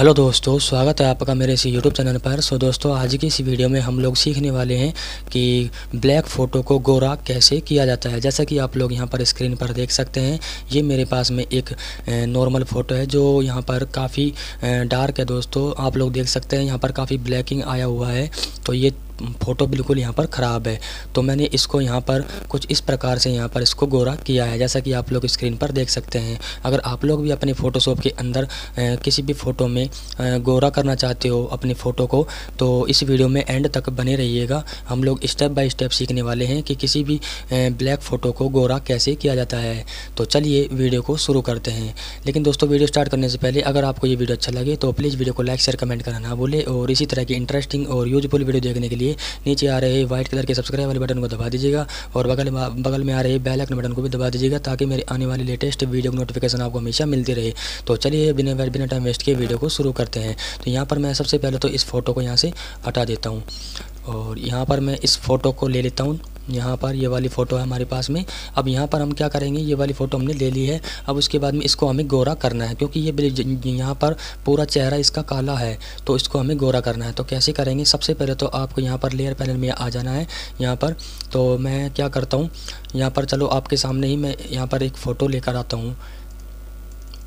Hello दोस्तों, स्वागत है आपका मेरे इस यूट्यूब चैनल पर। सो दोस्तों, आज की इस वीडियो में हम लोग सीखने वाले हैं कि ब्लैक फ़ोटो को गोरा कैसे किया जाता है। जैसा कि आप लोग यहां पर स्क्रीन पर देख सकते हैं, ये मेरे पास में एक नॉर्मल फ़ोटो है जो यहां पर काफ़ी डार्क है। दोस्तों आप लोग देख सकते हैं यहां पर काफ़ी ब्लैकिंग आया हुआ है, तो ये फ़ोटो बिल्कुल यहाँ पर ख़राब है। तो मैंने इसको यहाँ पर कुछ इस प्रकार से यहाँ पर इसको गोरा किया है, जैसा कि आप लोग स्क्रीन पर देख सकते हैं। अगर आप लोग भी अपने फ़ोटोशॉप के अंदर किसी भी फ़ोटो में गोरा करना चाहते हो अपनी फ़ोटो को, तो इस वीडियो में एंड तक बने रहिएगा। हम लोग स्टेप बाय स्टेप सीखने वाले हैं कि किसी भी ब्लैक फ़ोटो को गोरा कैसे किया जाता है। तो चलिए वीडियो को शुरू करते हैं। लेकिन दोस्तों, वीडियो स्टार्ट करने से पहले अगर आपको ये वीडियो अच्छा लगे तो प्लीज़ वीडियो को लाइक शेयर कमेंट करना ना भूलें। और इसी तरह की इंटरेस्टिंग और यूजफुल वीडियो देखने के लिए नीचे आ रहे व्हाइट कलर के सब्सक्राइब वाले बटन को दबा दीजिएगा और बगल में आ रहे बेल आइकन बटन को भी दबा दीजिएगा, ताकि मेरे आने वाली लेटेस्ट वीडियो की नोटिफिकेशन आपको हमेशा मिलती रहे। तो चलिए बिना टाइम वेस्ट के वीडियो को शुरू करते हैं। तो यहाँ पर मैं सबसे पहले तो इस फोटो को यहाँ से हटा देता हूँ और यहाँ पर मैं इस फोटो को ले लेता हूँ। यहाँ पर ये वाली फ़ोटो है हमारे पास में। अब यहाँ पर हम क्या करेंगे, ये वाली फ़ोटो हमने ले ली है। अब उसके बाद में इसको हमें गोरा करना है, क्योंकि ये यहाँ पर पूरा चेहरा इसका काला है, तो इसको हमें गोरा करना है। तो कैसे करेंगे, सबसे पहले तो आपको यहाँ पर लेयर पैनल में आ जाना है। यहाँ पर तो मैं क्या करता हूँ, यहाँ पर चलो आपके सामने ही मैं यहाँ पर एक फ़ोटो लेकर आता हूँ।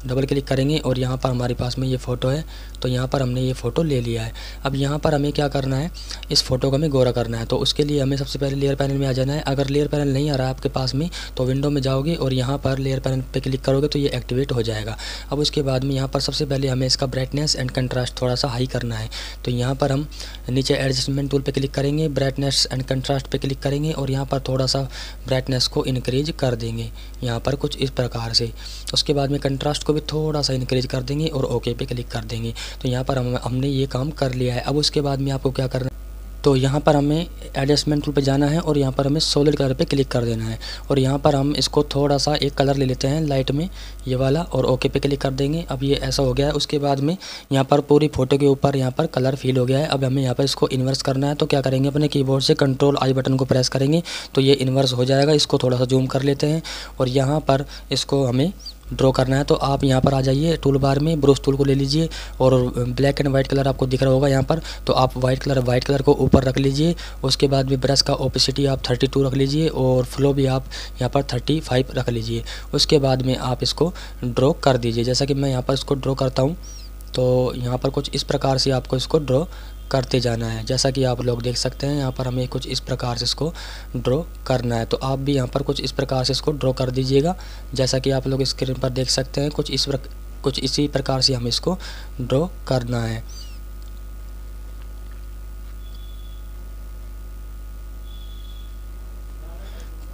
डबल क्लिक करेंगे और यहाँ पर हमारे पास में ये फ़ोटो है। तो यहाँ पर हमने ये फ़ोटो ले लिया है। अब यहाँ पर हमें क्या करना है, इस फ़ोटो को हमें गोरा करना है। तो उसके लिए हमें सबसे पहले लेयर पैनल में आ जाना है। अगर लेयर पैनल नहीं आ रहा है आपके पास में, तो विंडो में जाओगे और यहाँ पर लेयर पैनल पे क्लिक करोगे तो ये एक्टिवेट हो जाएगा। अब उसके बाद में यहाँ पर सबसे पहले हमें इसका ब्राइटनेस एंड कंट्रास्ट थोड़ा सा हाई करना है। तो यहाँ पर हम नीचे एडजस्टमेंट टूल पर क्लिक करेंगे, ब्राइटनेस एंड कंट्रास्ट पर क्लिक करेंगे और यहाँ पर थोड़ा सा ब्राइटनेस को इनक्रीज कर देंगे, यहाँ पर कुछ इस प्रकार से। उसके बाद में कंट्रास्ट भी थोड़ा सा इंक्रीज कर देंगे और ओके पे क्लिक कर देंगे। तो यहाँ पर हमने ये काम कर लिया है। अब उसके बाद में आपको क्या करना है, तो यहाँ पर हमें एडजस्टमेंट टूल पे जाना है और यहाँ पर हमें सॉलिड कलर पे क्लिक कर देना है और यहाँ पर हम इसको थोड़ा सा एक कलर ले लेते हैं लाइट में, ये वाला, और ओके पे क्लिक कर देंगे। अब ये ऐसा हो गया है। उसके बाद में यहाँ पर पूरी फ़ोटो के ऊपर यहाँ पर कलर फील हो गया है। अब हमें यहाँ पर इसको इन्वर्स करना है। तो क्या करेंगे, अपने कीबोर्ड से कंट्रोल आई बटन को प्रेस करेंगे तो ये इन्वर्स हो जाएगा। इसको थोड़ा सा जूम कर लेते हैं और यहाँ पर इसको हमें ड्रॉ करना है। तो आप यहाँ पर आ जाइए टूल बार में, ब्रश टूल को ले लीजिए और ब्लैक एंड वाइट कलर आपको दिख रहा होगा यहाँ पर। तो आप वाइट कलर को ऊपर रख लीजिए। उसके बाद में ब्रश का ओपेसिटी आप 32 रख लीजिए और फ्लो भी आप यहाँ पर 35 रख लीजिए। उसके बाद में आप इसको ड्रॉ कर दीजिए। जैसा कि मैं यहाँ पर इसको ड्रॉ करता हूँ, तो यहाँ पर कुछ इस प्रकार से आपको इसको ड्रॉ करते जाना है। जैसा कि आप लोग देख सकते हैं यहाँ पर हमें कुछ इस प्रकार से इसको ड्रॉ करना है। तो आप भी यहाँ पर कुछ इस प्रकार से इसको ड्रॉ कर दीजिएगा। जैसा कि आप लोग स्क्रीन पर देख सकते हैं, कुछ इसी प्रकार से हमें इसको ड्रॉ करना है।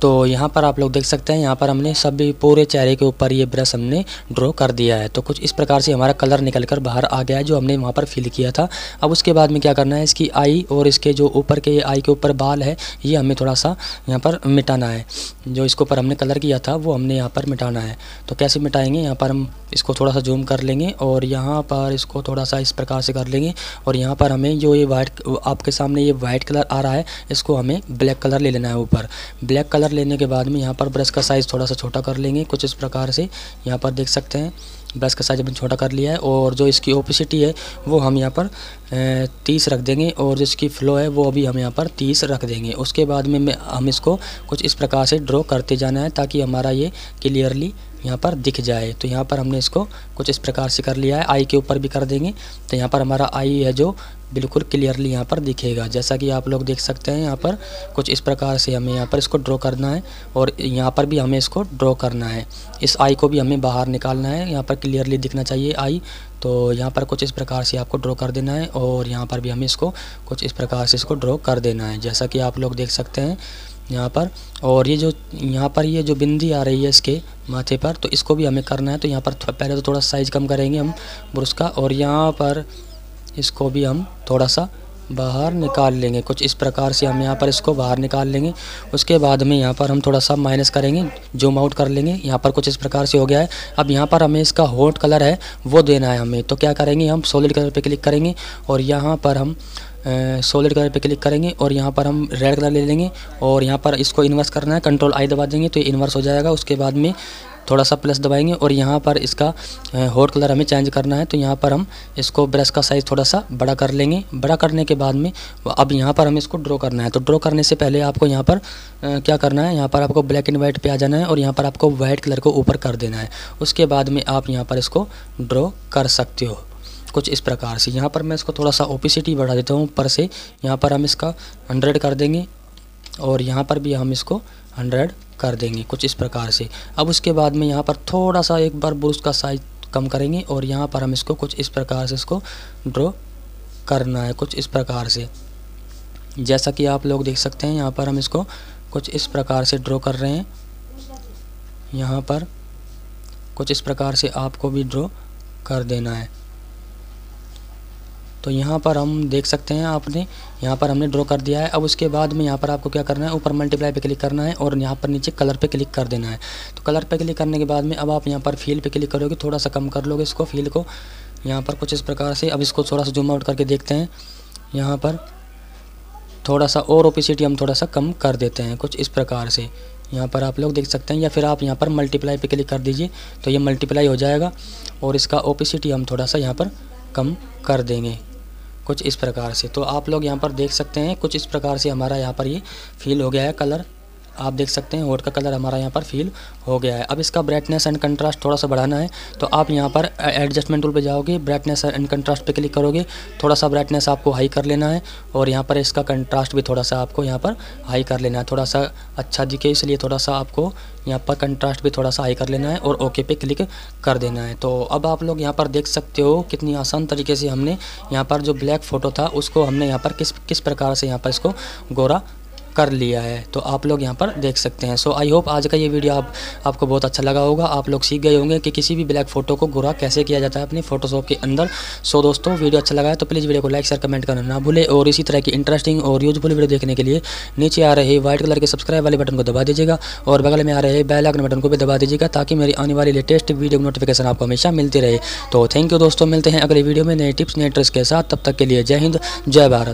तो यहाँ पर आप लोग देख सकते हैं यहाँ पर हमने सभी पूरे चेहरे के ऊपर ये ब्रश हमने ड्रॉ कर दिया है। तो कुछ इस प्रकार से हमारा कलर निकल कर बाहर आ गया है जो हमने वहाँ पर फिल किया था। अब उसके बाद में क्या करना है, इसकी आई और इसके जो ऊपर के आई के ऊपर बाल है, ये हमें थोड़ा सा यहाँ पर मिटाना है। जो इसके ऊपर हमने कलर किया था वो हमने यहाँ पर मिटाना है। तो कैसे मिटाएंगे, यहाँ पर हम इसको थोड़ा सा जूम कर लेंगे और यहाँ पर इसको थोड़ा सा इस प्रकार से कर लेंगे और यहाँ पर हमें जो ये वाइट आपके सामने ये वाइट कलर आ रहा है, इसको हमें ब्लैक कलर ले लेना है। ऊपर ब्लैक कलर लेने के बाद में यहाँ पर ब्रश का साइज़ थोड़ा सा छोटा कर लेंगे, कुछ इस प्रकार से। यहाँ पर देख सकते हैं ब्रश का साइज हमने छोटा कर लिया है और जो इसकी ओपेसिटी है वो हम यहाँ पर 30 रख देंगे और जो इसकी फ्लो है वो अभी हम यहाँ पर 30 रख देंगे। उसके बाद में हम इसको कुछ इस प्रकार से ड्रॉ करते जाना है ताकि हमारा ये क्लियरली यहाँ पर दिख जाए। तो यहाँ पर हमने इसको कुछ इस प्रकार से कर लिया है। आई के ऊपर भी कर देंगे तो यहाँ पर हमारा आई है जो बिल्कुल क्लियरली यहाँ पर दिखेगा। जैसा कि आप लोग देख सकते हैं यहाँ पर कुछ इस प्रकार से हमें यहाँ पर इसको ड्रॉ करना है और यहाँ पर भी हमें इसको ड्रॉ करना है। इस आई को भी हमें बाहर निकालना है, यहाँ पर क्लियरली दिखना चाहिए आई। तो यहाँ पर कुछ इस प्रकार से आपको ड्रॉ कर देना है और यहाँ पर भी हमें इसको कुछ इस प्रकार से इसको ड्रॉ कर देना है, जैसा कि आप लोग देख सकते हैं यहाँ पर। और ये जो यहाँ पर ये जो बिंदी आ रही है इसके माथे पर, तो इसको भी हमें करना है। तो यहाँ पर पहले तो थोड़ा साइज़ कम करेंगे हम ब्रश का और यहाँ पर इसको भी हम थोड़ा सा बाहर निकाल लेंगे, कुछ इस प्रकार से हम यहाँ पर इसको बाहर निकाल लेंगे। उसके बाद में यहाँ पर हम थोड़ा सा माइनस करेंगे, जूम आउट कर लेंगे। यहाँ पर कुछ इस प्रकार से हो गया है। अब यहाँ पर हमें इसका हॉट कलर है वो देना है हमें। तो क्या करेंगे, हम सॉलिड कलर पे क्लिक करेंगे और यहाँ पर हम सॉलिड कलर पे क्लिक करेंगे और यहाँ पर हम रेड कलर ले लेंगे और यहाँ पर इसको इन्वर्स करना है। कंट्रोल आई दबा देंगे तो ये इन्वर्स हो जाएगा। उसके बाद में थोड़ा सा प्लस दबाएंगे और यहाँ पर इसका हॉट कलर हमें चेंज करना है, तो यहाँ पर हम इसको ब्रश का साइज़ थोड़ा सा बड़ा कर लेंगे। बड़ा करने के बाद में अब यहाँ पर हमें इसको ड्रॉ करना है, तो ड्रॉ करने से पहले आपको यहाँ पर क्या करना है, यहाँ पर आपको ब्लैक एंड वाइट पे आ जाना है और यहाँ पर आपको वाइट कलर को ऊपर कर देना है। उसके बाद में आप यहाँ पर इसको ड्रॉ कर सकते हो कुछ इस प्रकार से। यहाँ पर मैं इसको थोड़ा सा ओपेसिटी बढ़ा देता हूँ ऊपर से, यहाँ पर हम इसका 100 कर देंगे और यहाँ पर भी हम इसको 100 कर देंगे कुछ इस प्रकार से। अब उसके बाद में यहाँ पर थोड़ा सा एक बार ब्रश का साइज कम करेंगे और यहाँ पर हम इसको कुछ इस प्रकार से इसको ड्रॉ करना है कुछ इस प्रकार से। जैसा कि आप लोग देख सकते हैं यहाँ पर हम इसको कुछ इस प्रकार से ड्रॉ कर रहे हैं। यहाँ पर कुछ इस प्रकार से आपको भी ड्रॉ कर देना है। तो यहाँ पर हम देख सकते हैं आपने यहाँ पर हमने ड्रॉ कर दिया है। अब उसके बाद में यहाँ पर आपको क्या करना है, ऊपर मल्टीप्लाई पे क्लिक करना है और यहाँ पर नीचे कलर पे क्लिक कर देना है। तो कलर पे क्लिक करने के बाद में अब आप यहाँ पर फील पे क्लिक करोगे, थोड़ा सा कम कर लोगे इसको फील को यहाँ पर कुछ इस प्रकार से। अब इसको थोड़ा सा जूम आउट करके देखते हैं, यहाँ पर थोड़ा सा और ओपेसिटी हम थोड़ा सा कम कर देते हैं कुछ इस प्रकार से। यहाँ पर आप लोग देख सकते हैं, या फिर आप यहाँ पर मल्टीप्लाई पे क्लिक कर दीजिए तो ये मल्टीप्लाई हो जाएगा और इसका ओपेसिटी हम थोड़ा सा यहाँ पर कम कर देंगे कुछ इस प्रकार से। तो आप लोग यहाँ पर देख सकते हैं कुछ इस प्रकार से हमारा यहाँ पर ये फील हो गया है कलर। आप देख सकते हैं होट का कलर हमारा यहाँ पर फील हो गया है। अब इसका ब्राइटनेस एंड कंट्रास्ट थोड़ा सा बढ़ाना है, तो आप यहाँ पर एडजस्टमेंट टूल पे जाओगे, ब्राइटनेस एंड कंट्रास्ट पे क्लिक करोगे। थोड़ा सा ब्राइटनेस आपको हाई कर लेना है और यहाँ पर इसका कंट्रास्ट भी थोड़ा सा आपको यहाँ पर हाई कर लेना है, थोड़ा सा अच्छा दिखे इसलिए थोड़ा सा आपको यहाँ पर कंट्रास्ट भी थोड़ा सा हाई कर लेना है और ओके पे क्लिक कर देना है। तो अब आप लोग यहाँ पर देख सकते हो कितनी आसान तरीके से हमने यहाँ पर जो ब्लैक फ़ोटो था उसको हमने यहाँ पर किस प्रकार से यहाँ पर इसको गोरा कर लिया है। तो आप लोग यहाँ पर देख सकते हैं। सो आई होप आज का ये वीडियो आपको बहुत अच्छा लगा होगा, आप लोग सीख गए होंगे कि किसी भी ब्लैक फ़ोटो को गोरा कैसे किया जाता है अपने फ़ोटोशॉप के अंदर। सो दोस्तों वीडियो अच्छा लगा है तो प्लीज़ वीडियो को लाइक शेयर कमेंट करना ना भूले और इसी तरह की इंटरेस्टिंग और यूजफुल वीडियो देखने के लिए नीचे आ रहे व्हाइट कलर के सब्सक्राइब वाले बटन को दबा दीजिएगा और बगल में आ रहे बेल आइकन बटन को भी दबा दीजिएगा ताकि मेरी आने वाली लेटेस्ट वीडियो नोटिफिकेशन आपको हमेशा मिलती रहे। तो थैंक यू दोस्तों, मिलते हैं अगले वीडियो में नए टिप्स नए ट्रिक्स के साथ। तब तक के लिए जय हिंद जय भारत।